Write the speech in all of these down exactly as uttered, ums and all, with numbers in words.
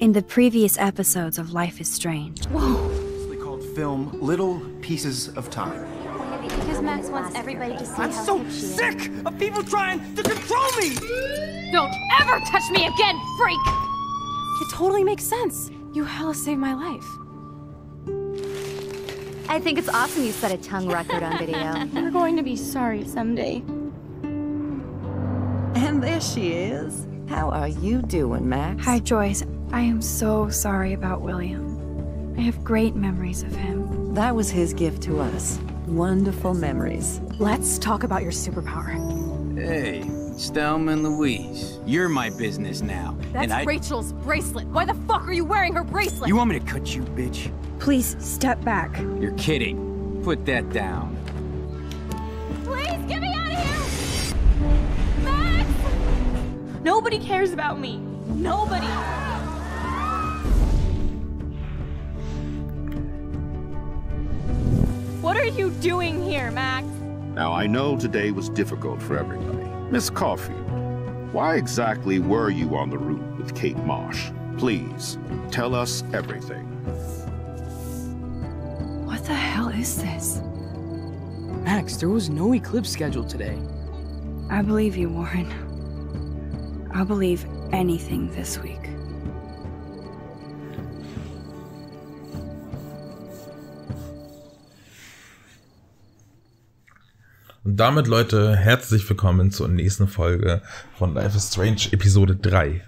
In the previous episodes of Life is Strange. Whoa! Called film Little Pieces of Time. Maybe because Max wants everybody to see I'm how so sick is. Of people trying to control me! Don't ever touch me again, freak! It totally makes sense. You hella saved my life. I think it's awesome you set a tongue record on video. You're going to be sorry someday. And there she is. How are you doing, Max? Hi, Joyce. I am so sorry about William. I have great memories of him. That was his gift to us. Wonderful memories. Let's talk about your superpower. Hey, Stelman Louise. You're my business now. That's and Rachel's I... bracelet. Why the fuck are you wearing her bracelet? You want me to cut you, bitch? Please, step back. You're kidding. Put that down. Please, get me out of here! Max! Nobody cares about me. Nobody. What are you doing here, Max? Now, I know today was difficult for everybody. Miss Caulfield, why exactly were you on the route with Kate Marsh? Please, tell us everything. What the hell is this? Max, there was no eclipse scheduled today. I believe you, Warren. I'll believe anything this week. Und damit, Leute, herzlich willkommen zur nächsten Folge von Life is Strange Episode drei.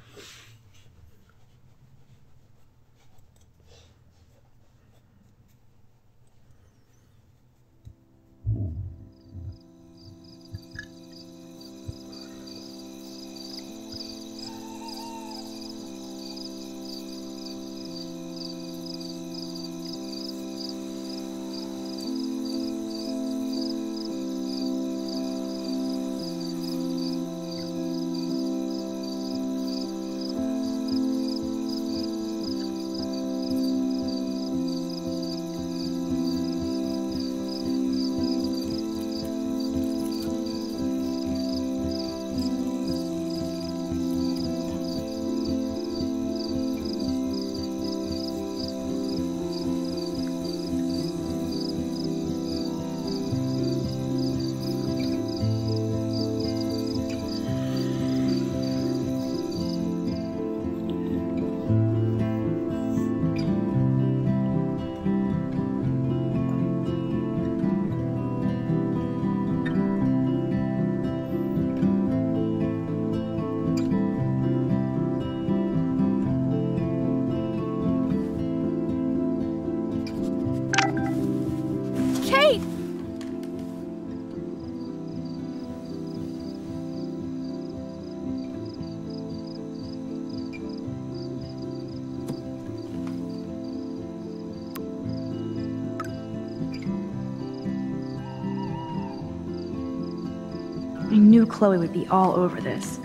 Chloe would be all over this,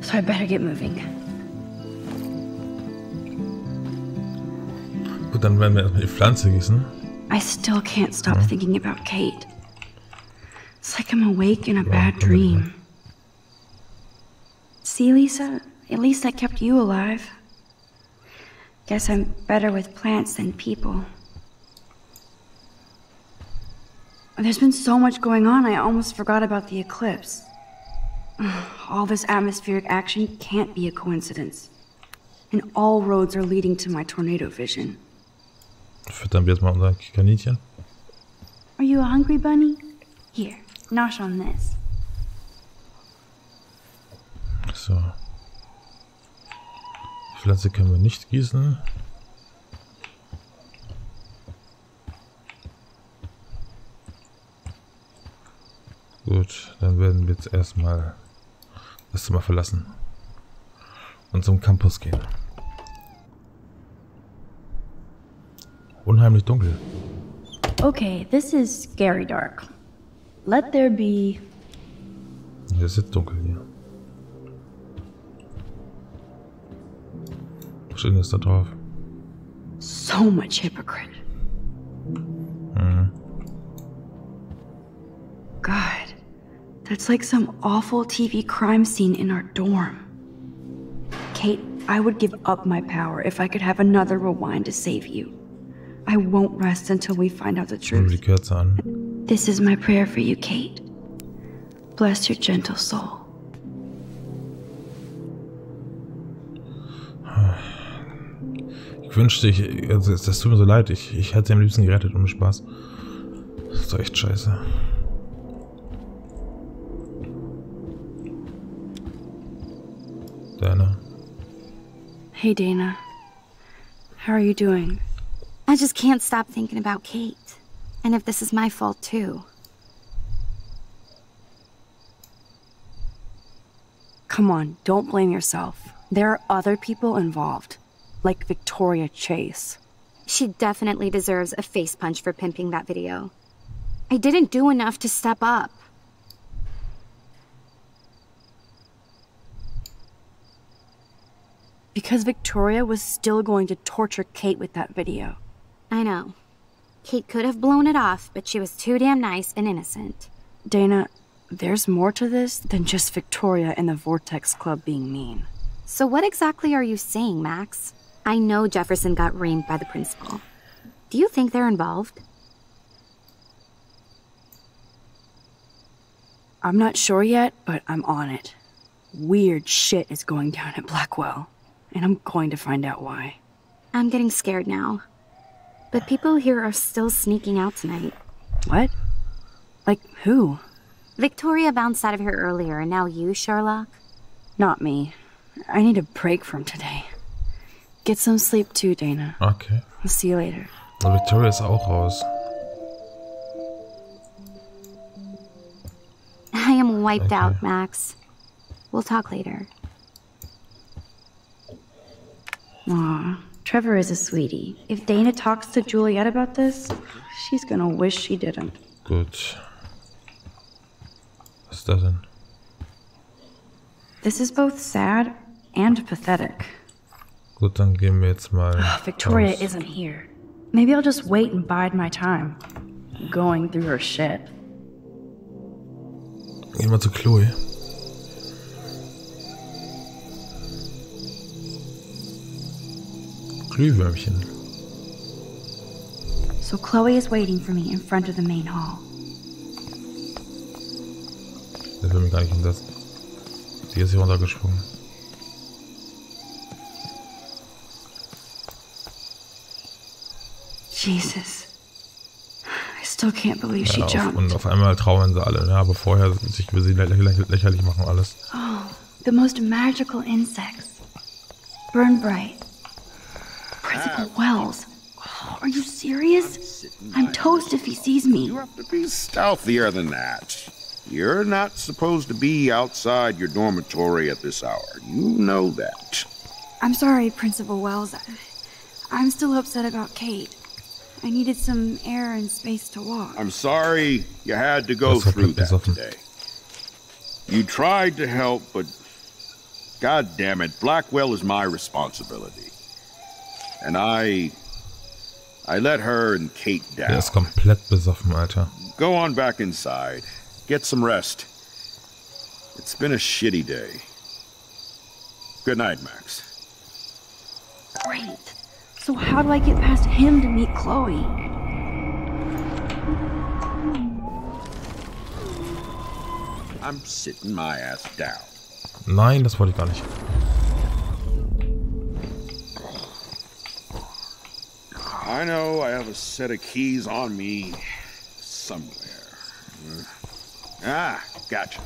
so I better get moving. Gut, dann werden wir erstmal die Pflanze gießen. I still can't stop ja. thinking about Kate. It's like I'm awake in a ja, bad dream. See, Lisa? At least I kept you alive. Guess I'm better with plants than people. There's been so much going on, I almost forgot about the eclipse. All this atmospheric action can't be a coincidence. And all roads are leading to my tornado vision. Füttern wir jetzt mal unser Kaninchen. Are you a hungry bunny? Here, nosh on this. So. Die Pflanze können wir nicht gießen. Gut, dann werden wir jetzt erstmal das Zimmer verlassen und zum Campus gehen. Unheimlich dunkel. Okay, this is scary dark. Let there be. Es ist dunkel hier. Was steht jetzt da drauf? So much hypocrite. Mhm. God. That's like some awful T V crime scene in our dorm. Kate, I would give up my power if I could have another rewind to save you. I won't rest until we find out the truth. This is my prayer for you, Kate. Bless your gentle soul. Ich wünschte, ich, also das tut mir so leid, ich, ich hätte sie am liebsten gerettet, um Spaß. Das ist doch echt scheiße. Dana. Hey Dana, how are you doing? I just can't stop thinking about Kate. And if this is my fault too. Come on, don't blame yourself. There are other people involved. Like Victoria Chase. She definitely deserves a face punch for pimping that video. I didn't do enough to step up. Because Victoria was still going to torture Kate with that video. I know. Kate could have blown it off, but she was too damn nice and innocent. Dana, there's more to this than just Victoria and the Vortex Club being mean. So what exactly are you saying, Max? I know Jefferson got reamed by the principal. Do you think they're involved? I'm not sure yet, but I'm on it. Weird shit is going down at Blackwell, and I'm going to find out why. I'm getting scared now. But people here are still sneaking out tonight. What? Like who? Victoria bounced out of here earlier, and now you, Sherlock? Not me. I need a break from today. Get some sleep too, Dana. Okay. I'll see you later. So Victoria ist auch raus. I am wiped okay. out, Max. We'll talk later. Aw, Trevor is a sweetie. If Dana talks to Juliet about this, she's gonna wish she didn't. Gut. Was das denn? This is both sad and pathetic. Gut, dann gehen wir jetzt mal. Oh, Victoria aus. Isn't here. Maybe I'll just wait and bide my time. Going through her shit. Gehen wir zu Chloe. Glühwürmchen. So Chloe is waiting for me in front of the main hall. Das will mich gar nicht um das. Die ist hier runtergesprungen. Jesus. I still can't believe she jumped. Und auf einmal trauern sie alle, ne? Aber vorher sich über sie lächerlich machen alles. Oh, the most magical insects. Burn bright. Principal Wells. Oh, are you serious? I'm toast if he sees me. You have to be stealthier than that. You're not supposed to be outside your dormitory at this hour. You know that. I'm sorry, Principal Wells. I'm still upset about Kate. I needed some air and space to walk. I'm sorry you had to go through that today. You tried to help, but God damn it, Blackwell is my responsibility. And I... I let her and Kate down. Er ist komplett besoffen, Alter. Go on back inside. Get some rest. It's been a shitty day. Good night, Max. Great. So how do I get past him to meet Chloe? I'm sitting my ass down. Nein, das wollte ich gar nicht. I know I have a set of keys on me somewhere. Ah, gotcha.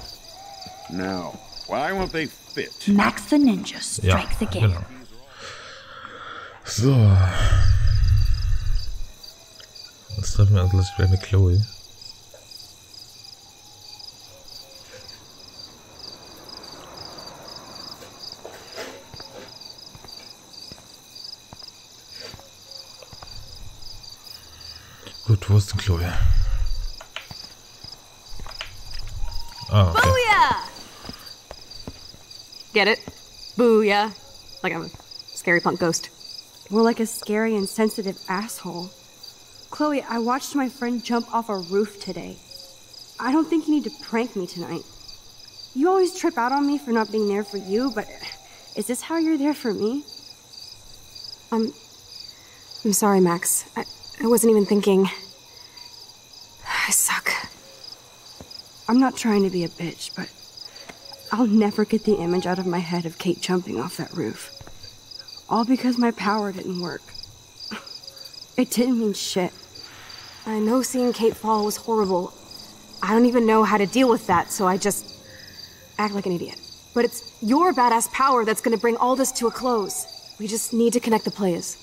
Now, why won't they fit? Max the Ninja strikes ja, again. Genau. So. Jetzt treffen wir uns gleich wieder mit Chloe. Gut, wo ist denn Chloe? Oh, okay. Booyah! Get it? Booyah. Like I'm a scary punk ghost. More like a scary and sensitive asshole. Chloe, I watched my friend jump off a roof today. I don't think you need to prank me tonight. You always trip out on me for not being there for you, but Is this how you're there for me? I'm... I'm sorry, Max. I, I wasn't even thinking. I suck. I'm not trying to be a bitch, but I'll never get the image out of my head of Kate jumping off that roof. All because my power didn't work. It didn't mean shit. I know seeing Kate fall was horrible. I don't even know how to deal with that, so I just act like an idiot. But it's your badass power that's gonna bring all this to a close. We just need to connect the players.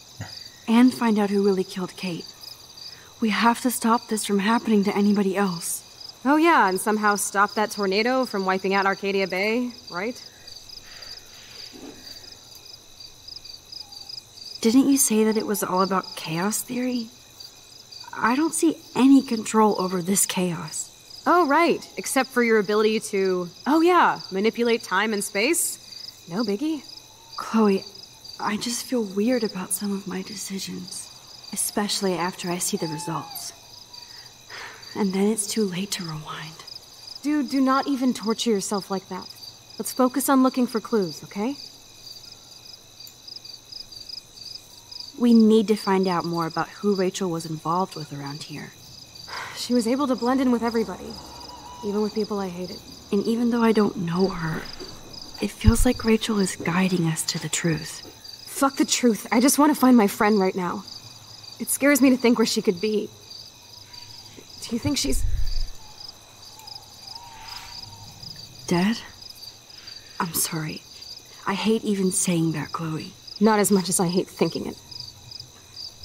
And find out who really killed Kate. We have to stop this from happening to anybody else. Oh yeah, and somehow stop that tornado from wiping out Arcadia Bay, right? Didn't you say that it was all about chaos theory? I don't see any control over this chaos. Oh, right. Except for your ability to, oh yeah, manipulate time and space. No biggie. Chloe, I just feel weird about some of my decisions. Especially after I see the results. And then it's too late to rewind. Dude, do not even torture yourself like that. Let's focus on looking for clues, okay? We need to find out more about who Rachel was involved with around here. She was able to blend in with everybody, even with people I hated. And even though I don't know her, it feels like Rachel is guiding us to the truth. Fuck the truth. I just want to find my friend right now. It scares me to think where she could be. Do you think she's... dead? I'm sorry. I hate even saying that, Chloe. Not as much as I hate thinking it.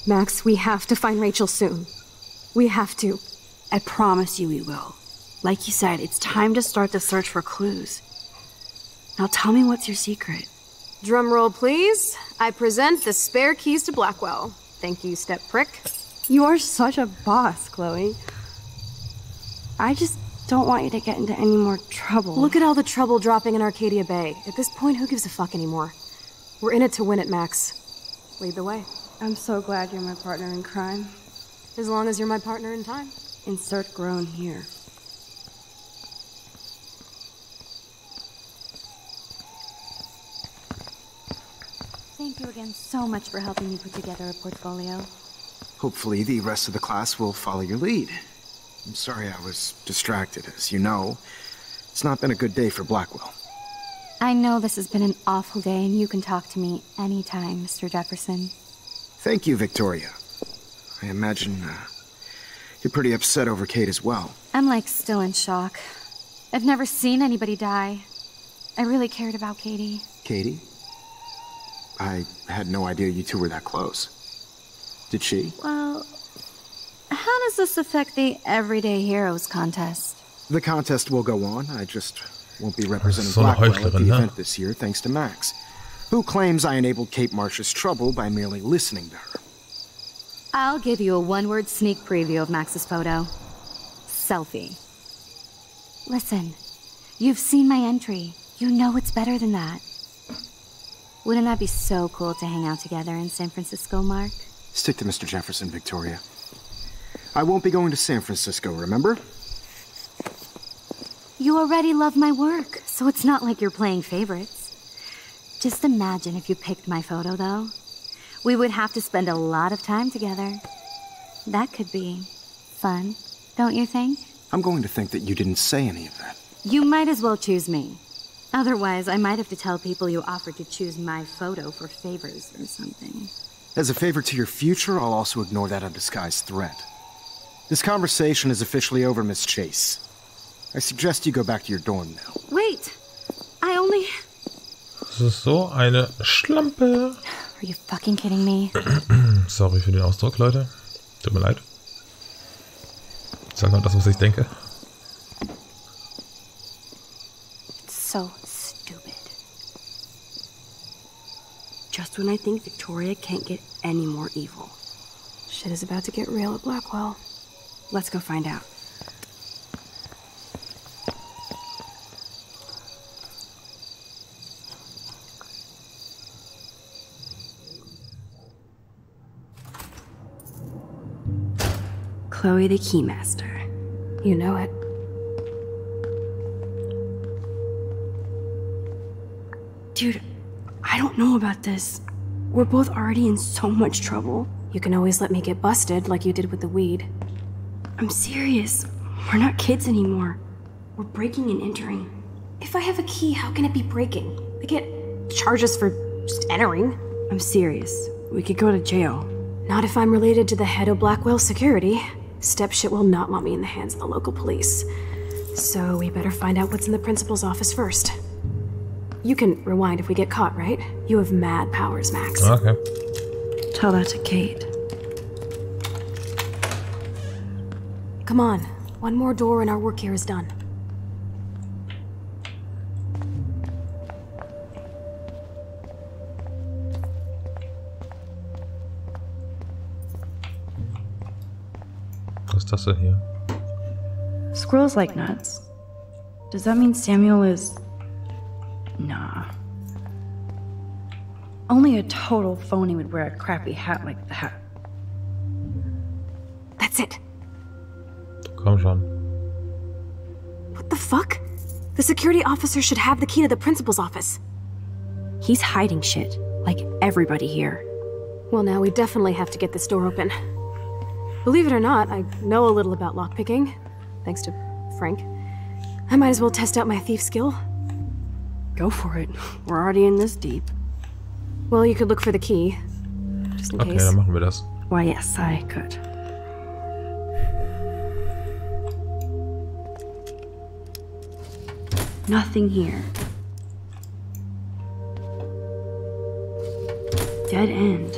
Max, we have to find Rachel soon. We have to. I promise you we will. Like you said, it's time to start the search for clues. Now tell me what's your secret. Drumroll, please. I present the spare keys to Blackwell. Thank you, step prick. You are such a boss, Chloe. I just don't want you to get into any more trouble. Look at all the trouble dropping in Arcadia Bay. At this point, who gives a fuck anymore? We're in it to win it, Max. Lead the way. I'm so glad you're my partner in crime. As long as you're my partner in time. Insert groan here. Thank you again so much for helping me put together a portfolio. Hopefully the rest of the class will follow your lead. I'm sorry I was distracted. As you know, it's not been a good day for Blackwell. I know this has been an awful day, and you can talk to me anytime, Mister Jefferson. Thank you, Victoria. I imagine uh, you're pretty upset over Kate as well. I'm, like, still in shock. I've never seen anybody die. I really cared about Katie. Katie? I had no idea you two were that close. Did she? Well, how does this affect the Everyday Heroes contest? The contest will go on. I just won't be representing Blackwell at the event this year, thanks to Max, who claims I enabled Kate Marsh's trouble by merely listening to her. I'll give you a one-word sneak preview of Max's photo. Selfie. Listen, you've seen my entry. You know it's better than that. Wouldn't that be so cool to hang out together in San Francisco, Mark? Stick to Mister Jefferson, Victoria. I won't be going to San Francisco, remember? You already love my work, so it's not like you're playing favorites. Just imagine if you picked my photo, though. We would have to spend a lot of time together. That could be fun, don't you think? I'm going to think that you didn't say any of that. You might as well choose me. Otherwise, I might have to tell people you offered to choose my photo for favors or something. As a favor to your future, I'll also ignore that undisguised threat. This conversation is officially over, Miss Chase. I suggest you go back to your dorm now. Wait! I only... Das ist so eine Schlampe. Are you fucking kidding me? Sorry für den Ausdruck, Leute. Tut mir leid. Ich sage nur das, was ich denke. It's so stupid. Just when I think Victoria can't get any more evil. Shit is about to get real at Blackwell. Let's go find out. Chloe the Keymaster. You know it. Dude, I don't know about this. We're both already in so much trouble. You can always let me get busted like you did with the weed. I'm serious. We're not kids anymore. We're breaking and entering. If I have a key, how can it be breaking? They can't charge us for just entering. I'm serious. We could go to jail. Not if I'm related to the head of Blackwell Security. Stepshit will not want me in the hands of the local police. So we better find out what's in the principal's office first. You can rewind if we get caught, right? You have mad powers, Max. Okay. Tell that to Kate. Come on. One more door and our work here is done. What's this here? Squirrels like nuts. Does that mean Samuel is... Nah. Only a total phony would wear a crappy hat like that. That's it. Come on. What the fuck? The security officer should have the key to the principal's office. He's hiding shit, like everybody here. Well, now we definitely have to get this door open. Believe it or not, I know a little about lockpicking, thanks to Frank. I might as well test out my thief skill. Go for it. We're already in this deep. Well, you could look for the key, just in okay, case. Okay, dann machen wir das. Why, yes, I could. Nothing here. Dead end.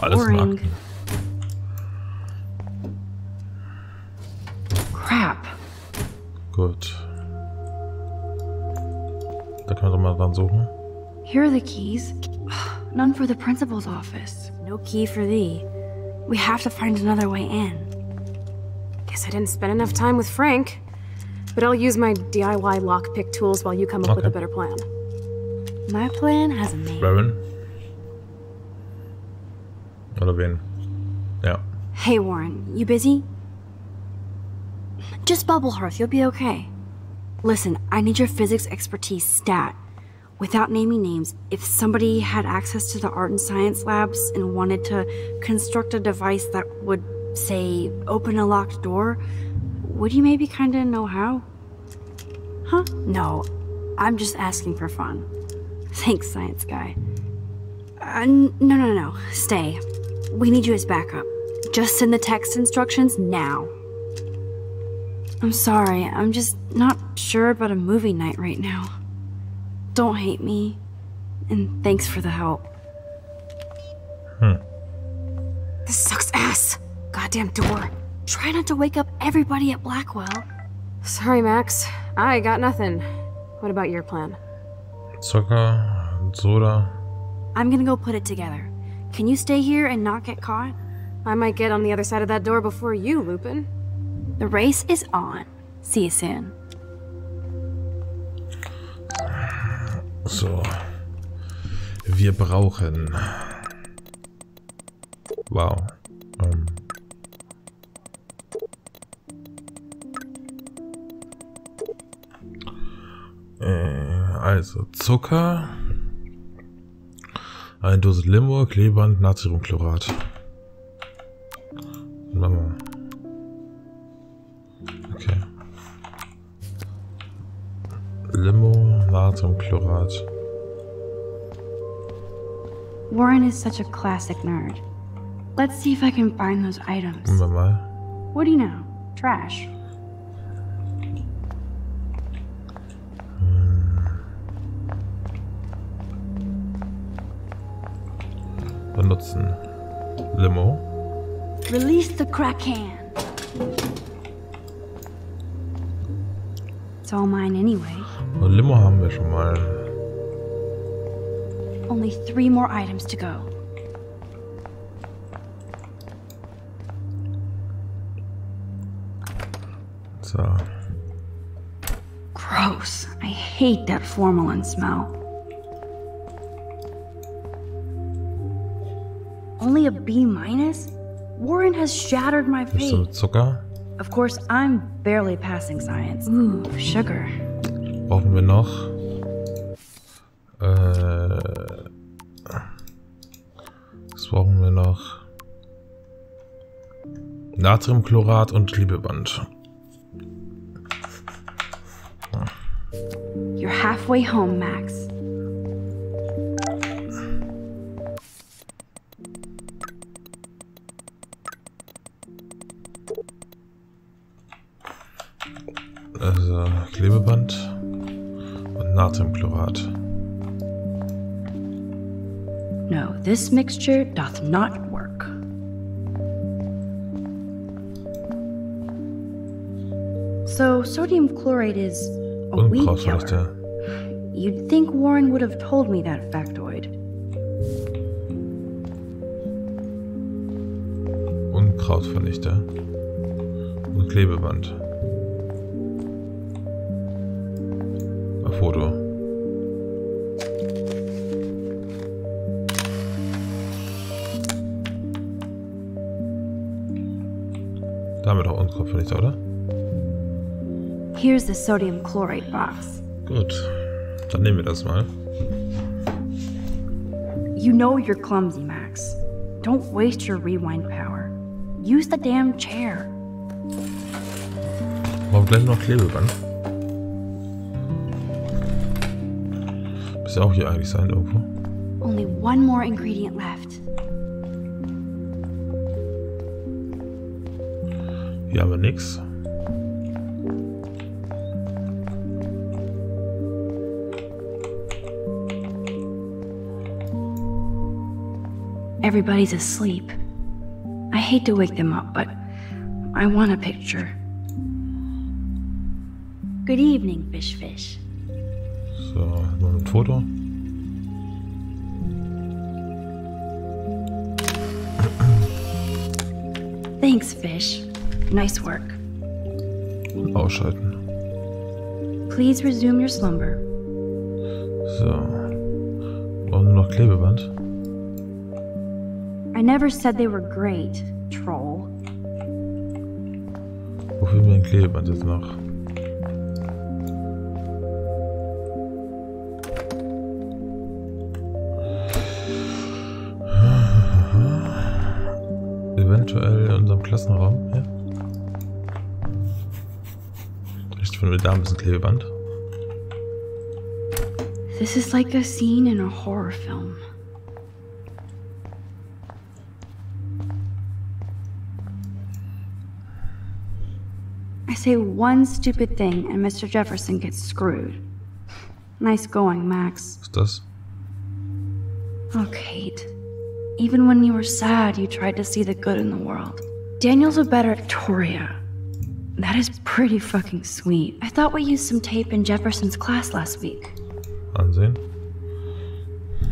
Alles Boring. Crap. Gut. Da können wir mal dran suchen. Here are the keys. None for the principal's office. No key for thee. We have to find another way in. Guess I didn't spend enough time with Frank. But I'll use my D I Y lockpick tools while you come up okay. with a better plan. My plan has a name. Rowan. Oder wen? Yeah. Hey Warren, you busy? Just bubble hearth, you'll be okay. Listen, I need your physics expertise stat. Without naming names, if somebody had access to the art and science labs and wanted to construct a device that would, say, open a locked door, would you maybe kinda know how? Huh? No, I'm just asking for fun. Thanks, science guy. Uh, no, no, no, stay. We need you as backup. Just send the text instructions now. I'm sorry, I'm just not sure about a movie night right now. Don't hate me, and thanks for the help. Hmm. This sucks ass. Goddamn door. Try not to wake up everybody at Blackwell. Sorry, Max. I got nothing. What about your plan? Zucker and soda. I'm gonna go put it together. Can you stay here and not get caught? I might get on the other side of that door before you, Lupin. The race is on. See you soon. So. Wir brauchen... Wow. Um. Äh, also Zucker. Eine Dose Limbo, Klebeband, Natriumchlorat. Mama. Okay. Limo, Natriumchlorat. Warren is such a classic nerd. Let's see if I can find those items. Mama. What do you know? Trash. Benutzen. Limo. Release the crack hand. It's all mine anyway. Und Limo haben wir schon mal. Only three more items to go. So. Gross. I hate that formalin smell. Only a B minus? Warren has shattered my faith. Of course, I'm barely passing science. Ooh, sugar. brauchen wir noch? Äh, was brauchen wir noch? Natriumchlorat und Klebeband. You're halfway home, Max. Also Klebeband und Natriumchlorat. No, this mixture doth not work. So sodium chlorate is a weed killer. You'd think Warren would have told me that factoid. Unkrautvernichter und Klebeband. Ein Foto. Damit auch Unkrautvernichter, oder? Here's the sodium chlorate box. Gut, dann nehmen wir das mal. You know you're clumsy, Max. Don't waste your rewind power. Use the damn chair. Warum gleich noch Klebeband? Muss ja auch hier eigentlich sein irgendwo. Only one more ingredient left. Hier haben wir nichts. Everybody's asleep. I hate to wake them up, but I want a picture. Good evening, Fish Fish. So, noch ein Foto. Thanks, Fish. Nice work. Ausschalten. Please resume your slumber. So, brauchen wir noch Klebeband? I never said they were great, troll. Wo finden wir den Klebeband jetzt noch? Eventuell in unserem Klassenraum, ja. Vielleicht finden wir da ein bisschen Klebeband. This is like a scene in a horror film. Say one stupid thing and Mister Jefferson gets screwed. Nice going, Max. Was ist das? Oh, Kate. Even when you were sad, you tried to see the good in the world. Daniel's a better Victoria. That is pretty fucking sweet. I thought we used some tape in Jefferson's class last week. Ansehen.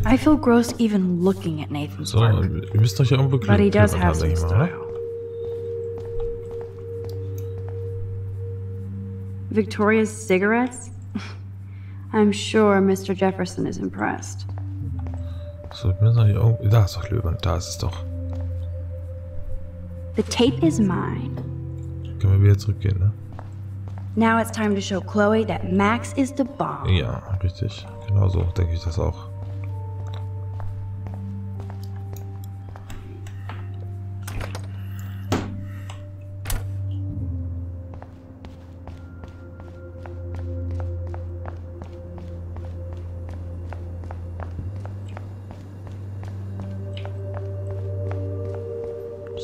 I feel gross even looking at Nathan's so, work. Wir müssen doch ja irgendwo But he does have some style. Victoria's cigarettes? I'm sure Mister Jefferson is impressed. So, ich muss noch hier irgendwo. Da ist doch Klebeband, da ist es doch. The tape is mine. Können wir wieder zurückgehen, ne? Now it's time to show Chloe that Max is the bomb. Ja, richtig. Genau so denke ich das auch.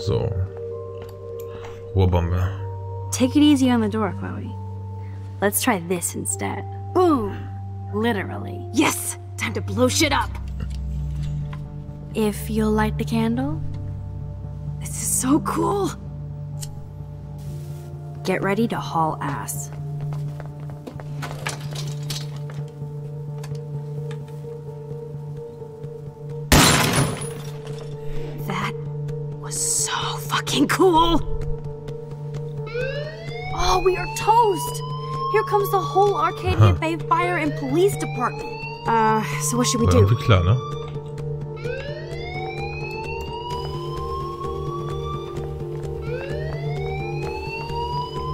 So. Ruhrbombe. Take it easy on the door, Chloe. Let's try this instead. Boom! Literally. Yes! Time to blow shit up! If you'll light the candle. This is so cool! Get ready to haul ass. Cool! Oh, we are toast! Here comes the whole Arcadia huh. Bay Fire and Police Department. Uh, so what should we do? Klar, ne?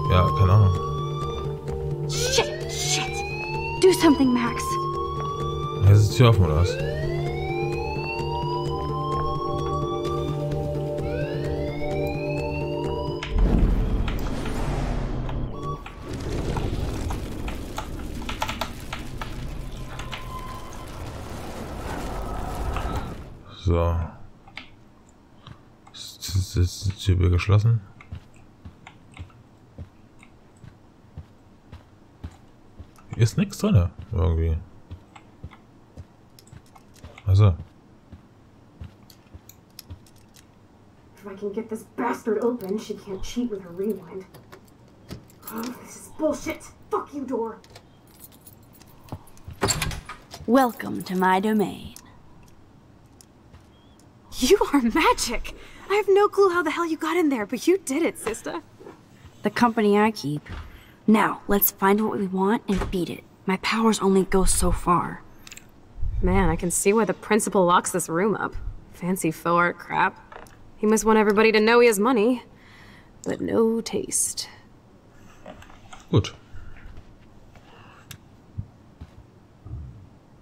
Ja, keine Ahnung. Shit, shit! nothing, Max. Das ist die Tür offen. So. Ist die Tür geschlossen? Ist nichts drin, irgendwie. Also. If I can get this bastard open, she can't cheat with her rewind. Oh, this is bullshit. Fuck you, door. Welcome to my domain. You are magic! I have no clue how the hell you got in there, but you did it, sister. The company I keep. Now, let's find what we want and beat it. My powers only go so far. Man, I can see why the principal locks this room up. Fancy faux art crap. He must want everybody to know he has money, but no taste. Gut.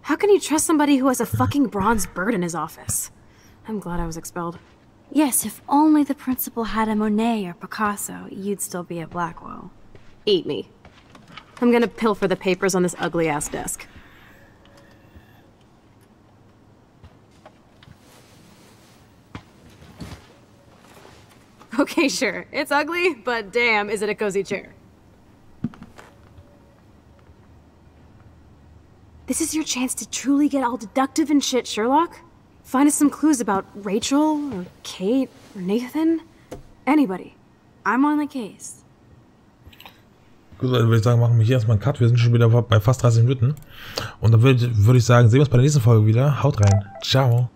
How can you trust somebody who has a fucking bronze bird in his office? I'm glad I was expelled. Yes, if only the principal had a Monet or Picasso, you'd still be at Blackwell. Eat me. I'm gonna pilfer the papers on this ugly-ass desk. Okay, sure. It's ugly, but damn, is it a cozy chair. This is your chance to truly get all deductive and shit, Sherlock. Find us some clues about Rachel, or Kate, or Nathan. Anybody. I'm on the case. Gut, Leute, würde ich sagen, machen wir hier erstmal einen Cut. Wir sind schon wieder bei fast dreißig Minuten. Und dann würde, würde ich sagen, sehen wir uns bei der nächsten Folge wieder. Haut rein. Ciao.